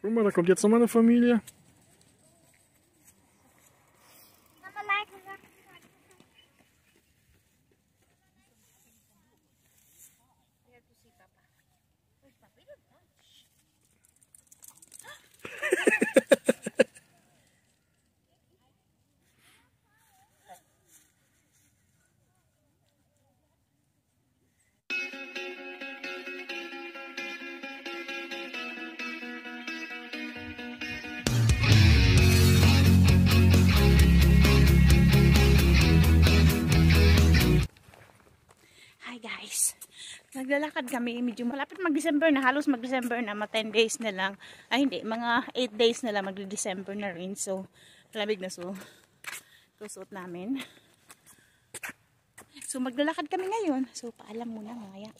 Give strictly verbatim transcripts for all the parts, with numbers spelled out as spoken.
Guck mal, da kommt jetzt noch meine Familie. Naglalakad kami, medyo malapit mag-December na, halos mag-December na, mga ten days na lang, ay hindi, mga eight days na lang mag-December na rin, so malamig na, so susuot namin, so maglalakad kami ngayon, so paalam muna mamaya.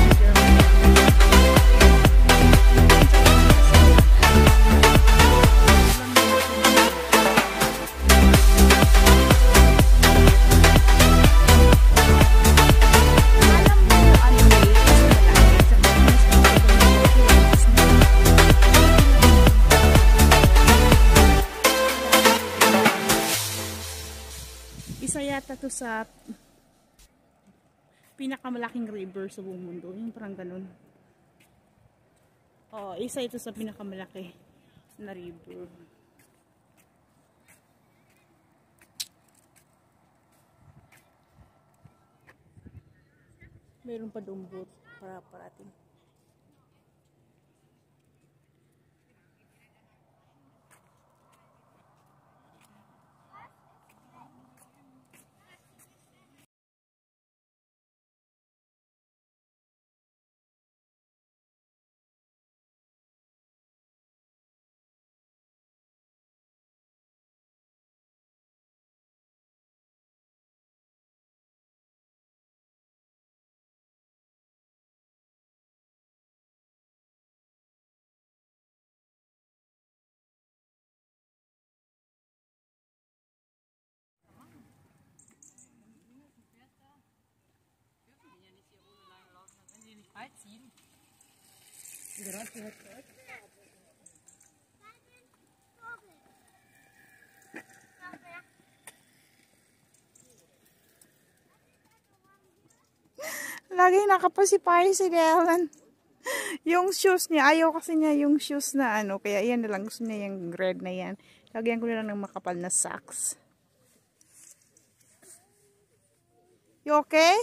Ito sa pinakamalaking river sa buong mundo, yung parang ganun. Oh, isa ito sa pinakamalaki na river. Meron pa dumbot para para atin. Lagi nakapasipay si Dylan. Yung shoes niya, ayaw kasi niya yung shoes na ano, kaya yan na lang gusto niya yung red na yan. Lagyan ko na lang ng makapal na socks. You okay?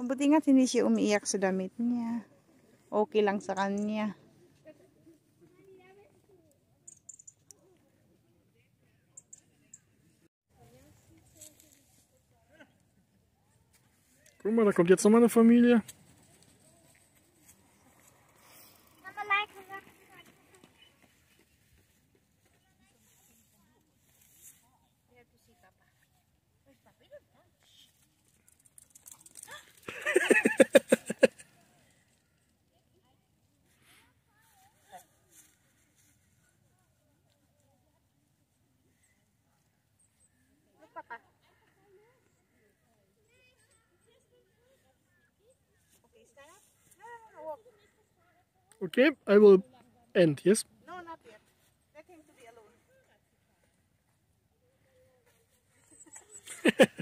Mabuti nga hindi siya umiiyak sa damit niya. Okay lang sa kanya. Guck mal, da kommt jetzt noch meine Familie. Okay, I will end, yes? No, not yet. Let him to be alone.